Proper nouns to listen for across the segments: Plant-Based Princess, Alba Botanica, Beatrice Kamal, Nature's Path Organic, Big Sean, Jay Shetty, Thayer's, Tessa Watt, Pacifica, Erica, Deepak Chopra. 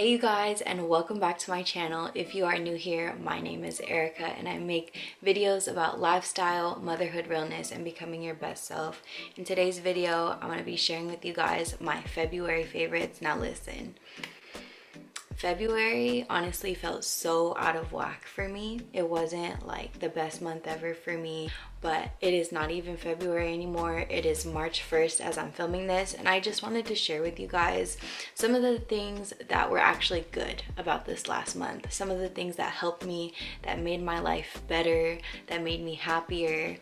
Hey you guys, and welcome back to my channel. If you are new here, my name is Erica and I make videos about lifestyle, motherhood, realness, and becoming your best self. In today's video, I'm going to be sharing with you guys my February favorites. Now listen, February honestly felt so out of whack for me. It wasn't like the best month ever for me, but it is not even February anymore. It is March 1st as I'm filming this, and I just wanted to share with you guys some of the things that were actually good about this last month. Some of the things that helped me, that made my life better, that made me happier.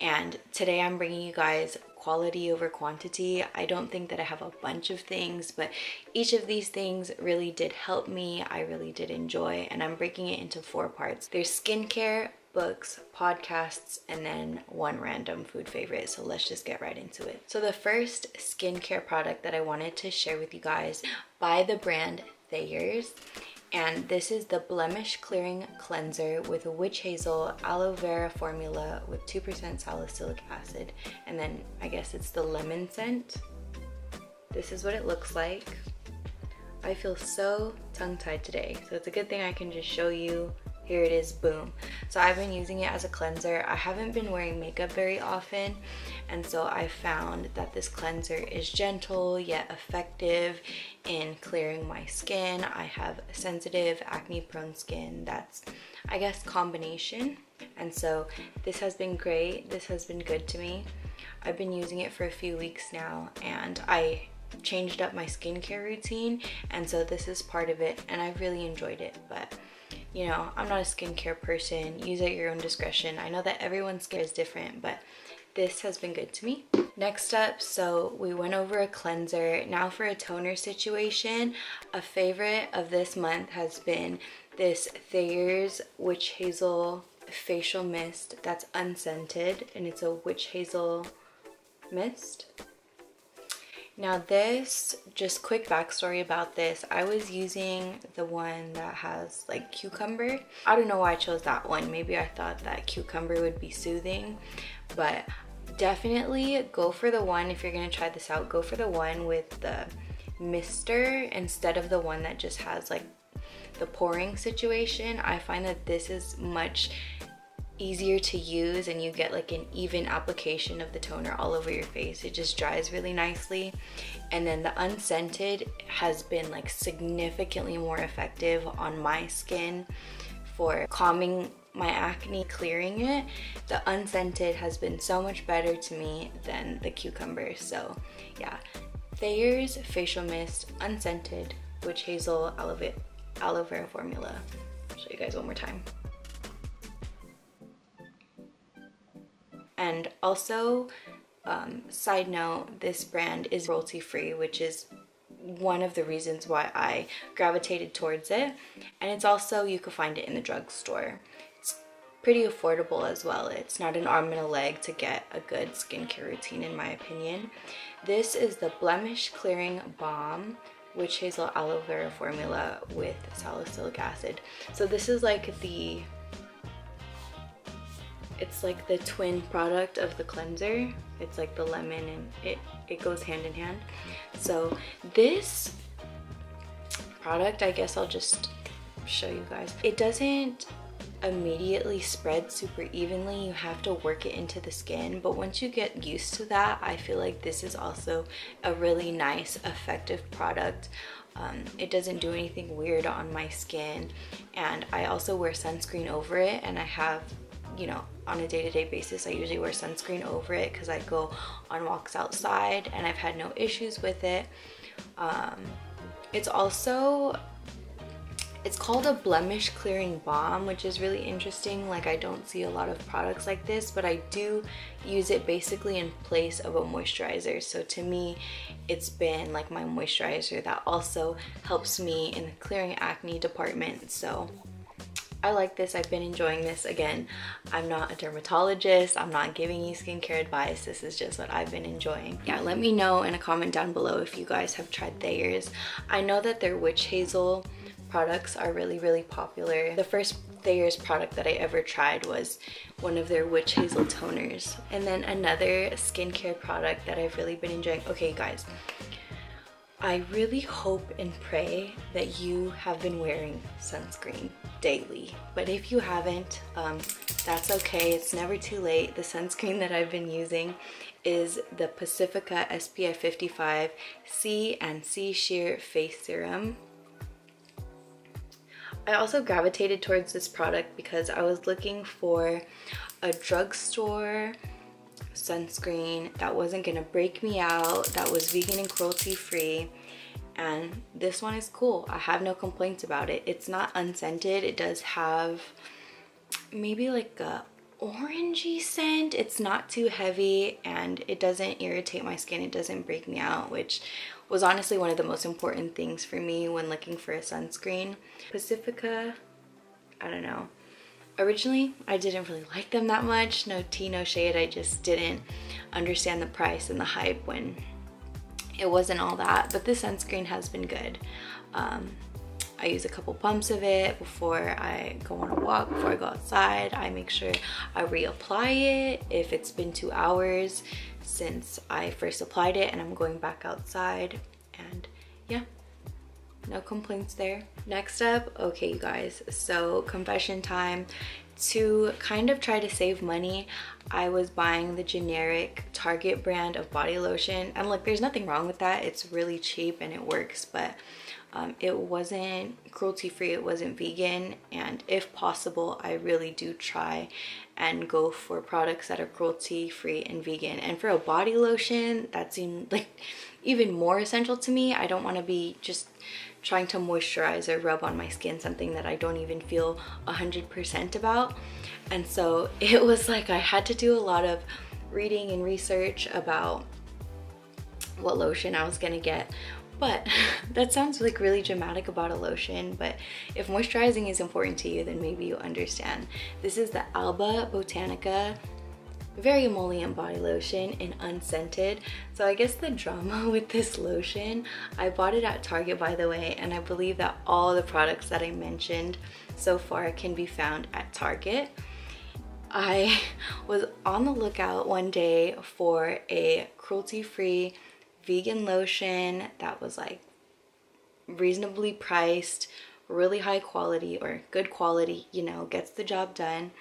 And today I'm bringing you guys quality over quantity. I don't think that I have a bunch of things, but each of these things really did help me. I really did enjoy, and I'm breaking it into 4 parts. There's skincare, books, podcasts, and then one random food favorite. So let's just get right into it. So the first skincare product that I wanted to share with you guys by the brand Thayer's, and this is the blemish clearing cleanser with a witch hazel aloe vera formula with 2% salicylic acid, and then I guess it's the lemon scent. This is what it looks like. I feel so tongue-tied today, so it's a good thing I can just show you. Here it is, boom. So I've been using it as a cleanser. I haven't been wearing makeup very often, and so I found that this cleanser is gentle yet effective in clearing my skin. I have sensitive, acne-prone skin. That's, I guess, combination. And so this has been great. This has been good to me. I've been using it for a few weeks now, and I changed up my skincare routine, and so this is part of it, and I really enjoyed it. But you know, I'm not a skincare person. Use at your own discretion. I know that everyone's skin is different, but this has been good to me. Next up, so we went over a cleanser. Now for a toner situation. A favorite of this month has been this Thayer's Witch Hazel Facial Mist that's unscented, and it's a Witch Hazel mist. Now this, just quick backstory about this, I was using the one that has like cucumber. I don't know why I chose that one. Maybe I thought that cucumber would be soothing, but definitely go for the one, if you're gonna try this out, go for the one with the mister instead of the one that just has like the pouring situation. I find that this is much easier to use, and you get like an even application of the toner all over your face. It just dries really nicely. And then the unscented has been like significantly more effective on my skin for calming my acne, clearing it. The unscented has been so much better to me than the cucumber. So yeah, Thayer's Facial Mist Unscented Witch Hazel Aloe Vera Formula. I'll show you guys one more time. And also, side note, this brand is royalty free, which is one of the reasons why I gravitated towards it. And it's also, you can find it in the drugstore. It's pretty affordable as well. It's not an arm and a leg to get a good skincare routine, in my opinion. This is the Blemish Clearing Balm Witch Hazel Aloe Vera Formula with salicylic acid. So this is like the... it's like the twin product of the cleanser. It's like the lemon, and it goes hand in hand. So this product, I guess I'll just show you guys. It doesn't immediately spread super evenly. You have to work it into the skin, but once you get used to that, I feel like this is also a really nice, effective product. It doesn't do anything weird on my skin, and I also wear sunscreen over it, and I have, you know, on a day-to-day basis I usually wear sunscreen over it because I go on walks outside, and I've had no issues with it. It's also, it's called a blemish clearing balm, which is really interesting. Like, I don't see a lot of products like this, but I do use it basically in place of a moisturizer. So to me, it's been like my moisturizer that also helps me in the clearing acne department. So I like this. I've been enjoying this. Again, I'm not a dermatologist. I'm not giving you skincare advice. This is just what I've been enjoying. Yeah, let me know in a comment down below if you guys have tried Thayer's. I know that their witch hazel products are really, really popular. The first Thayer's product that I ever tried was one of their witch hazel toners. And then another skincare product that I've really been enjoying. Okay, guys, I really hope and pray that you have been wearing sunscreen daily, but if you haven't, that's okay. It's never too late. The sunscreen that I've been using is the Pacifica SPF 55 C and C Sheer Face Serum. I also gravitated towards this product because I was looking for a drugstore sunscreen that wasn't gonna break me out, that was vegan and cruelty free, and this one is cool. I have no complaints about it. It's not unscented. It does have maybe like a orangey scent. It's not too heavy and it doesn't irritate my skin. It doesn't break me out, which was honestly one of the most important things for me when looking for a sunscreen. Pacifica, I don't know. Originally, I didn't really like them that much. No tea, no shade. I just didn't understand the price and the hype when it wasn't all that. But this sunscreen has been good. I use a couple pumps of it before I go on a walk, before I go outside. I make sure I reapply it if it's been 2 hours since I first applied it and I'm going back outside. And yeah, no complaints there. Next up, okay you guys, so confession time. To kind of try to save money, I was buying the generic Target brand of body lotion. And look, there's nothing wrong with that. It's really cheap and it works, but it wasn't cruelty-free, it wasn't vegan, and if possible, I really do try and go for products that are cruelty-free and vegan. And for a body lotion, that seemed like even more essential to me. I don't want to be just trying to moisturize or rub on my skin something that I don't even feel 100% about. And so it was like I had to do a lot of reading and research about what lotion I was gonna get. But that sounds like really dramatic about a lotion, but if moisturizing is important to you, then maybe you understand. This is the Alba Botanica Very Emollient Body Lotion and unscented. So I guess the drama with this lotion, I bought it at Target, by the way, and I believe that all the products that I mentioned so far can be found at Target. I was on the lookout one day for a cruelty-free vegan lotion that was like reasonably priced, really high quality or good quality, you know, gets the job done.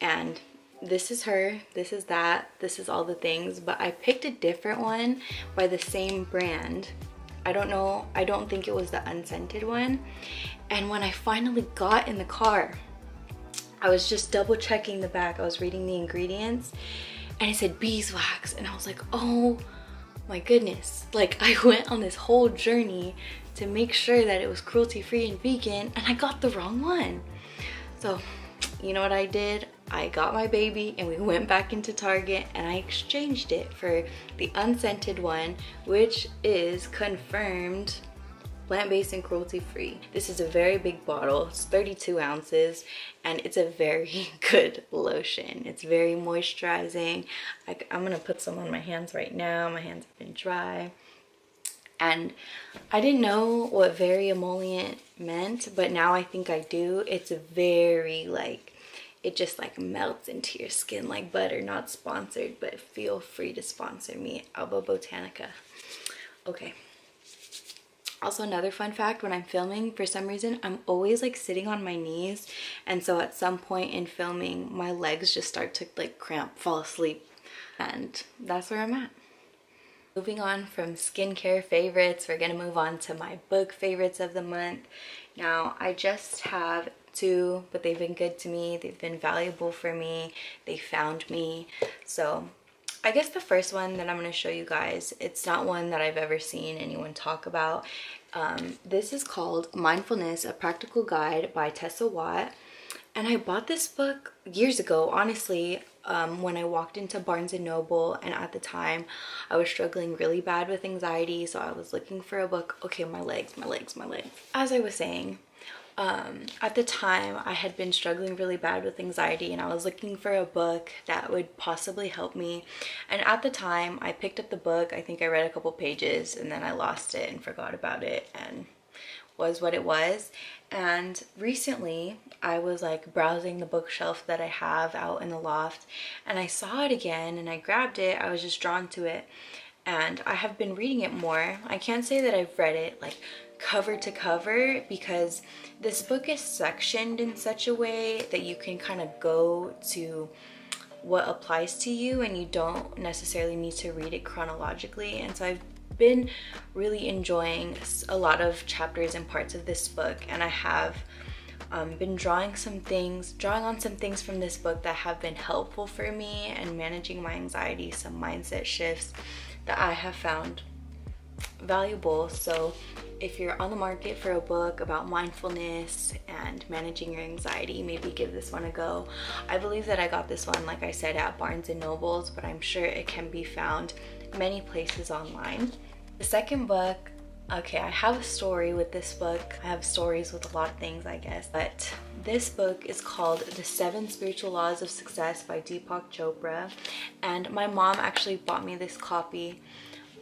And this is her, this is that, this is all the things, but I picked a different one by the same brand. I don't know, I don't think it was the unscented one. And when I finally got in the car, I was just double checking the bag. I was reading the ingredients and it said beeswax. And I was like, oh my goodness. Like I went on this whole journey to make sure that it was cruelty-free and vegan and I got the wrong one. So you know what I did? I got my baby and we went back into Target and I exchanged it for the unscented one, which is confirmed plant-based and cruelty-free. This is a very big bottle. It's 32 ounces and it's a very good lotion. It's very moisturizing. I'm gonna put some on my hands right now. My hands have been dry. And I didn't know what very emollient meant, but now I think I do. It's very like, it just like melts into your skin like butter. Not sponsored, but feel free to sponsor me, Alba Botanica. Okay. Also another fun fact, when I'm filming, for some reason, I'm always like sitting on my knees. And so at some point in filming, my legs just start to like cramp, fall asleep. And that's where I'm at. Moving on from skincare favorites, we're gonna move on to my book favorites of the month. Now, I just have two, but they've been good to me. They've been valuable for me. They found me. So I guess the first one that I'm gonna show you guys, it's not one that I've ever seen anyone talk about. This is called Mindfulness, A Practical Guide by Tessa Watt. And I bought this book years ago, honestly. When I walked into Barnes & Noble, and at the time I was struggling really bad with anxiety, so I was looking for a book. Okay, my legs. As I was saying, at the time I had been struggling really bad with anxiety and I was looking for a book that would possibly help me. And at the time I picked up the book, I think I read a couple pages and then I lost it and forgot about it and was what it was. And recently I was like browsing the bookshelf that I have out in the loft and I saw it again and I grabbed it. I was just drawn to it and I have been reading it more. I can't say that I've read it like cover to cover, because this book is sectioned in such a way that you can kind of go to what applies to you and you don't necessarily need to read it chronologically. And so I've been really enjoying a lot of chapters and parts of this book, and I have been drawing on some things from this book that have been helpful for me and managing my anxiety, some mindset shifts that I have found valuable. So if you're on the market for a book about mindfulness and managing your anxiety, maybe give this one a go. I believe that I got this one, like I said, at Barnes and Nobles, but I'm sure it can be found many places online. The second book, okay, I have a story with this book. I have stories with a lot of things, I guess, but this book is called The 7 Spiritual Laws of Success by Deepak Chopra, and my mom actually bought me this copy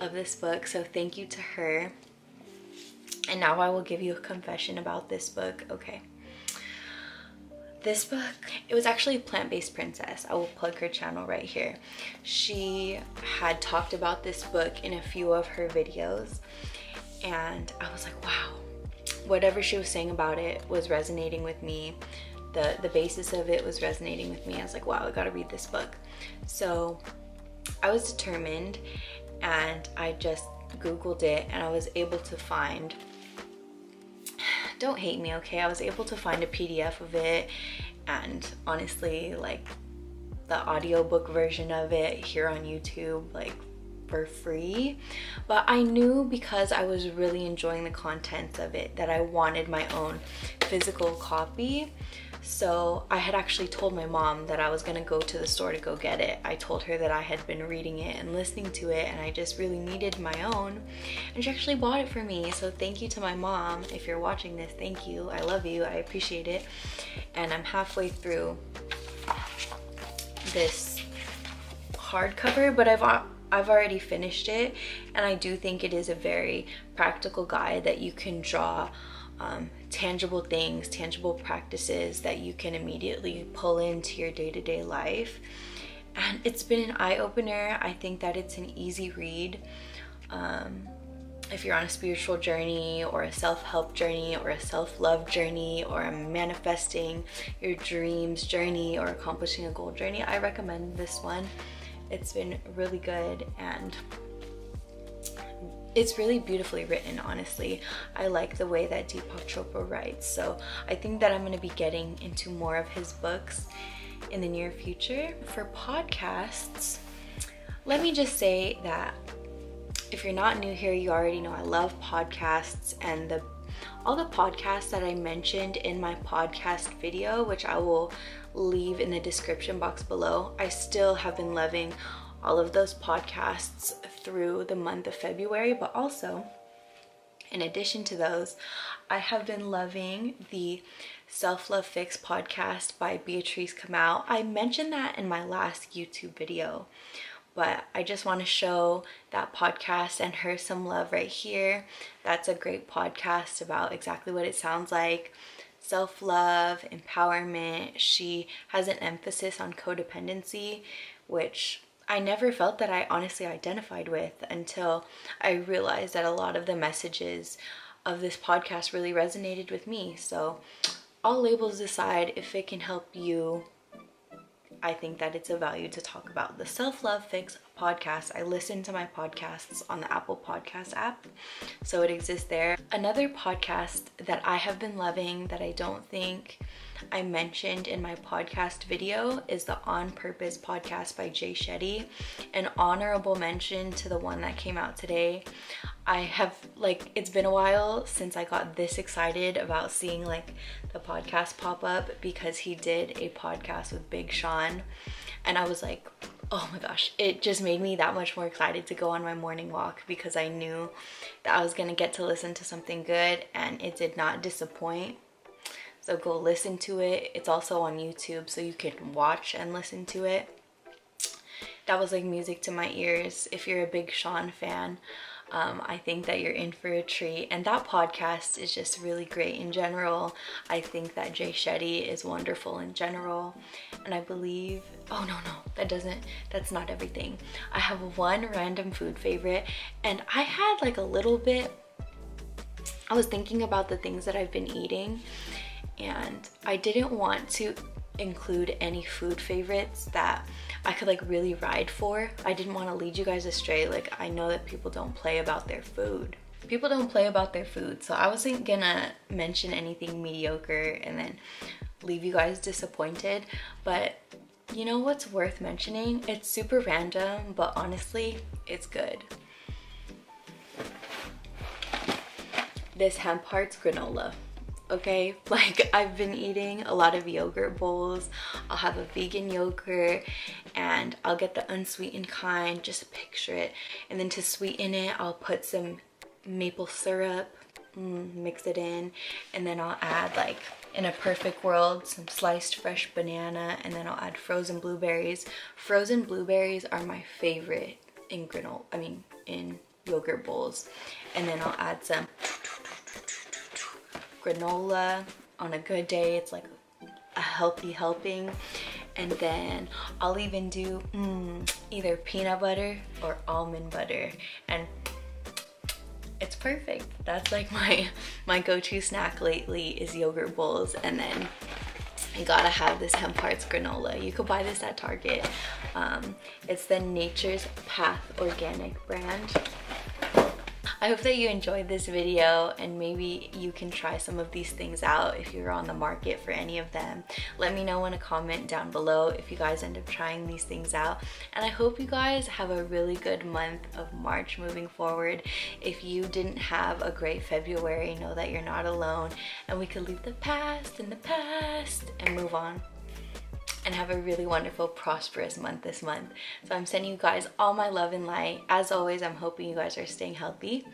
of this book, so thank you to her. And now I will give you a confession about this book. Okay, this book, it was actually Plant-Based Princess. I will plug her channel right here. She had talked about this book in a few of her videos, and I was like, wow, whatever she was saying about it was resonating with me. The basis of it was resonating with me. I was like, wow, I gotta read this book. So I was determined, and I just Googled it, and I was able to find, don't hate me, okay, I was able to find a PDF of it, and honestly, like, the audiobook version of it here on YouTube, like, for free. But I knew, because I was really enjoying the contents of it, that I wanted my own physical copy. So I had actually told my mom that I was gonna go to the store to go get it. I told her that I had been reading it and listening to it, and I just really needed my own, and she actually bought it for me. So thank you to my mom. If you're watching this, thank you, I love you, I appreciate it. And I'm halfway through this hardcover, but I've already finished it, and I do think it is a very practical guide that you can draw tangible things, tangible practices that you can immediately pull into your day-to-day life. And it's been an eye-opener. I think that it's an easy read. If you're on a spiritual journey, or a self-help journey, or a self-love journey, or a manifesting your dreams journey, or accomplishing a goal journey, I recommend this one. It's been really good, and it's really beautifully written, honestly. I like the way that Deepak Chopra writes, so I think that I'm gonna be getting into more of his books in the near future. For podcasts, let me just say that if you're not new here, you already know I love podcasts, and all the podcasts that I mentioned in my podcast video, which I will leave in the description box below. I still have been loving all of those podcasts through the month of February, but also in addition to those, I have been loving the Self-Love Fix podcast by Beatrice Kamal. I mentioned that in my last YouTube video, but I just want to show that podcast and her some love right here. That's a great podcast about exactly what it sounds like: self-love, empowerment. She has an emphasis on codependency, which I never felt that I honestly identified with until I realized that a lot of the messages of this podcast really resonated with me. So all labels aside, if it can help you, I think that it's a value to talk about. The Self-Love Fix podcast, I listen to my podcasts on the Apple Podcast app, so it exists there. Another podcast that I have been loving that I don't think I mentioned in my podcast video is the On Purpose podcast by Jay Shetty. An honorable mention to the one that came out today. I have, like, it's been a while since I got this excited about seeing, like, the podcast pop up, because he did a podcast with Big Sean, and I was like, oh my gosh, it just made me that much more excited to go on my morning walk, because I knew that I was gonna get to listen to something good, and it did not disappoint. So go listen to it. It's also on YouTube, so you can watch and listen to it. That was like music to my ears if you're a Big Sean fan. I think that you're in for a treat. And that podcast is just really great in general. I think that Jay Shetty is wonderful in general. And I believe, oh no, that's not everything. I have one random food favorite, and I had like a little bit, I was thinking about the things that I've been eating, and I didn't want to include any food favorites that I could like really ride for. I didn't want to lead you guys astray. Like, I know that people don't play about their food. People don't play about their food. So I wasn't gonna mention anything mediocre and then leave you guys disappointed. But you know what's worth mentioning? It's super random, but honestly, it's good. This hemp hearts granola. Okay, like, I've been eating a lot of yogurt bowls. I'll have a vegan yogurt and I'll get the unsweetened kind, just picture it. And then to sweeten it, I'll put some maple syrup, mix it in, and then I'll add, like, in a perfect world, some sliced fresh banana, and then I'll add frozen blueberries. Frozen blueberries are my favorite in granola, I mean, in yogurt bowls. And then I'll add some granola. On a good day, it's like a healthy helping. And then I'll even do either peanut butter or almond butter, and it's perfect. That's like my go-to snack lately is yogurt bowls. And then you gotta have this hemp hearts granola. You could buy this at Target. It's the Nature's Path Organic brand. I hope that you enjoyed this video, and maybe you can try some of these things out if you're on the market for any of them. Let me know in a comment down below if you guys end up trying these things out. And I hope you guys have a really good month of March moving forward. If you didn't have a great February, know that you're not alone, and we could leave the past in the past and move on. And have a really wonderful, prosperous month this month. So I'm sending you guys all my love and light. As always, I'm hoping you guys are staying healthy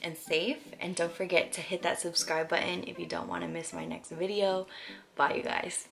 and safe. And don't forget to hit that subscribe button if you don't want to miss my next video. Bye, you guys.